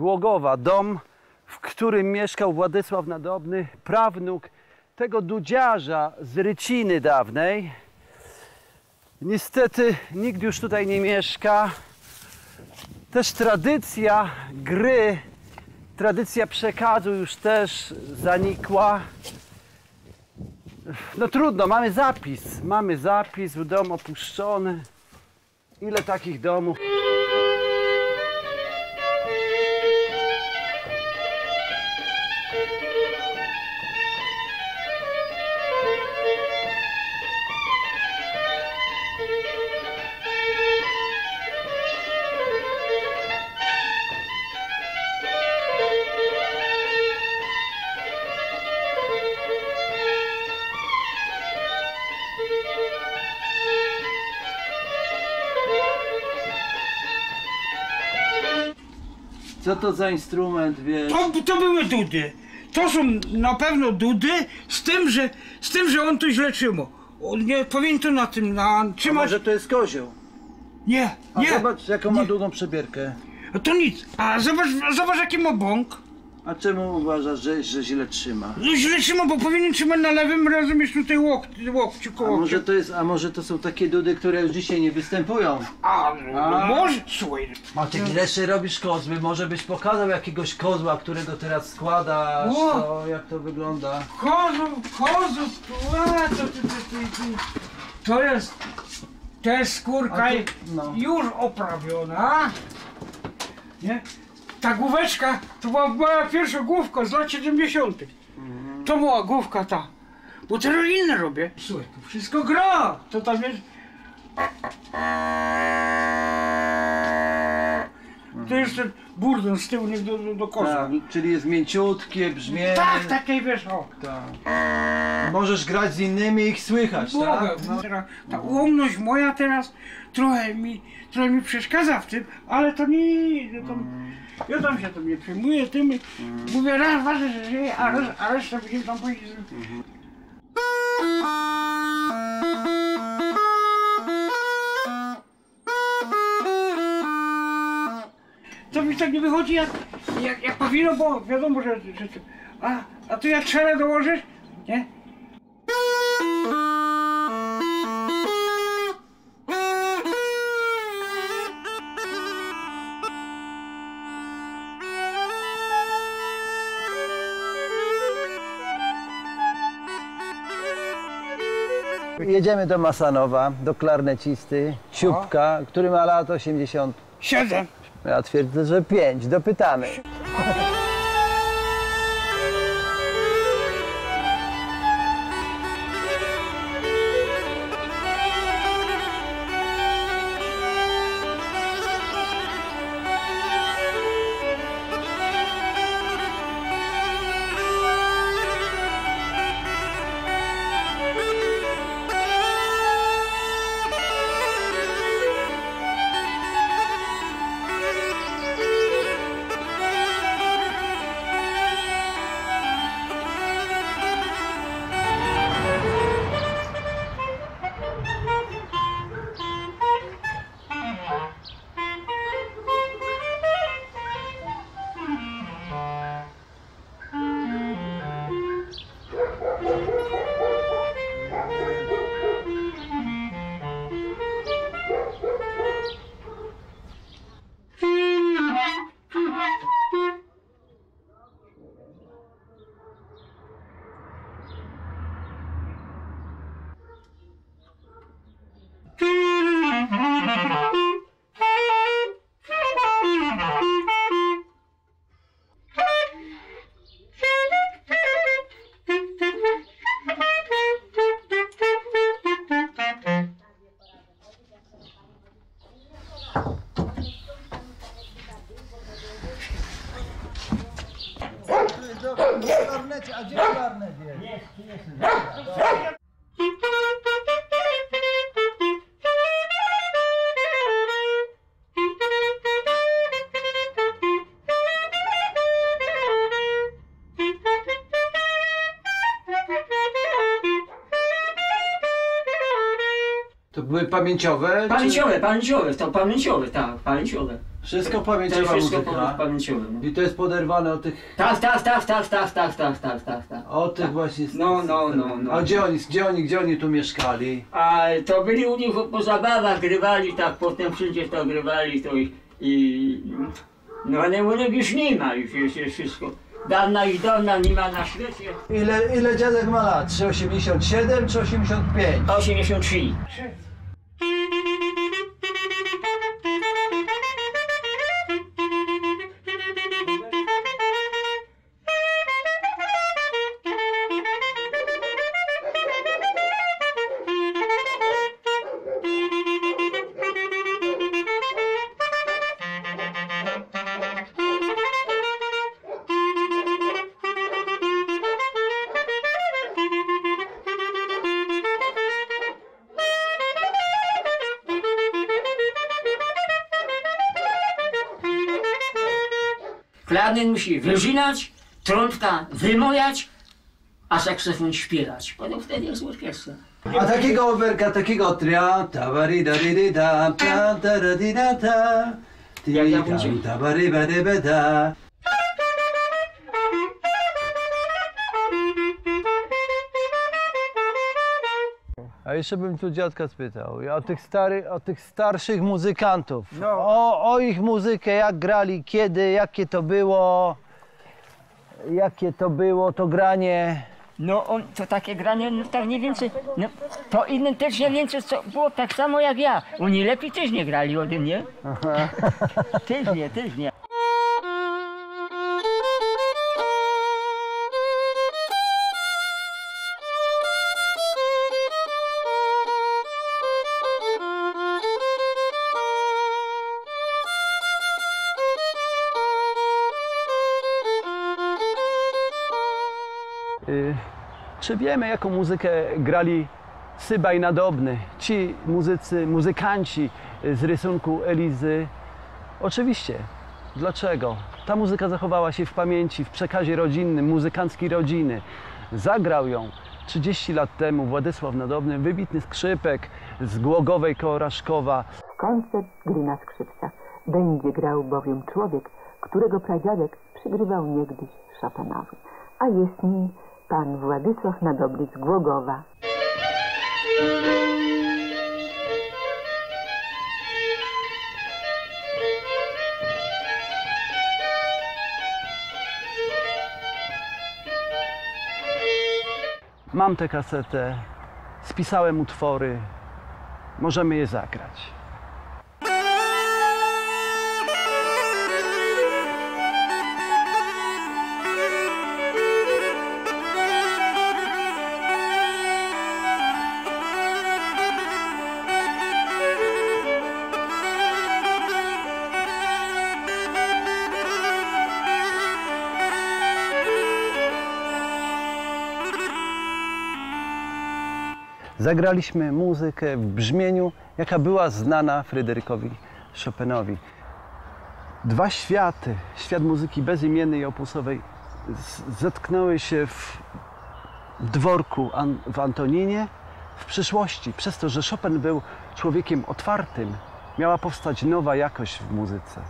Głogowa, dom, w którym mieszkał Władysław Nadobny, prawnuk tego dudziarza z Ryciny dawnej. Niestety nikt już tutaj nie mieszka. Też tradycja gry, tradycja przekazu już też zanikła. No trudno, mamy zapis, dom opuszczony. Ile takich domów? Co to za instrument, wiesz? To były dudy. To są na pewno dudy, z tym, że on to źle trzymał. Nie powinien to na tym trzymać. A może to jest kozioł? Nie, a nie. Zobacz, jaką ma długą przebierkę. A to nic. A zobacz, jaki ma bąk. A czemu uważasz, że źle trzyma? No źle trzyma, bo powinien trzymać na lewym, rozumiesz, tutaj łokciu koło. A może to są takie dudy, które już dzisiaj nie występują? A może, słuchaj. A ty gleszy robisz kozły, może byś pokazał jakiegoś kozła, którego teraz składasz, to jak to wygląda? To jest też skórka już oprawiona, nie? Ta główeczka to była pierwsza główka z lat 70. To była główka ta. Bo teraz inne robię. Słuchaj, to wszystko gra. To tam jest... To jeszcze burdon z tyłu niech do kosza. Tak, czyli jest mięciutkie, brzmienie. Tak, takiej wiesz, o. Tak. Możesz grać z innymi i ich słychać, tak? No. Ta ułomność moja teraz trochę mi przeszkadza w tym, ale to nie... Ja tam się tym nie przejmuję, tym mówię raz, ważne, że żyję, a reszta będziemy tam pójść. To mi tak nie wychodzi jak powinno, bo wiadomo, że a tu jak trzeba dołożyć, nie? Jedziemy do Masanowa, do klarnecisty Ciupka, który ma lat 87. Ja twierdzę, że 5. Dopytamy. A gdzie klarnet jest? Nie. były pamięciowe? Pamięciowe, czy... pamięciowe, tak, pamięciowe. Wszystko pamięciowe. Wszystko pamięciowe. No. I to jest poderwane od tych. Tak. O tych tak. Właśnie. No. A gdzie oni tu mieszkali? A to byli u nich po zabawach, grywali tak, potem wszędzie to grywali to i... No ale u nich już nie ma, już jest wszystko. Dawna nie ma na świecie. Ile dziadek ma lat? Czy 87 czy 85? 83. Klarnet musi wyżynać, trąbka wymojać, a saksofon śpiewać. Potem wtedy jest orkiestra. A takiego oberka, takiego tria, tabaridadidida, tabaridadidida, tabaridadidida. A jeszcze bym tu dziadka spytał o tych starszych muzykantów, no. o ich muzykę, jak grali, kiedy, jakie to było to granie. No to takie granie, no tak mniej więcej, no, to inny też nie więcej, co było tak samo jak ja. Oni lepiej też nie grali ode mnie. Aha. też nie. Czy wiemy, jaką muzykę grali Sybaj Nadobny, ci muzykanci z rysunku Elizy? Oczywiście. Dlaczego? Ta muzyka zachowała się w pamięci, w przekazie rodzinnym, muzykanckiej rodziny. Zagrał ją 30 lat temu Władysław Nadobny, wybitny skrzypek z Głogowej Korażkowa. Koncert gry na skrzypcach będzie grał bowiem człowiek, którego pradziadek przygrywał niegdyś Szatanowi, a jest nim Pan Władysław Nadoblicz, Głogowa. Mam tę kasetę, spisałem utwory, możemy je zagrać. Zagraliśmy muzykę w brzmieniu, jaka była znana Fryderykowi Chopinowi. Dwa światy, świat muzyki bezimiennej i opusowej, zetknęły się w dworku w Antoninie w przyszłości. Przez to, że Chopin był człowiekiem otwartym, miała powstać nowa jakość w muzyce.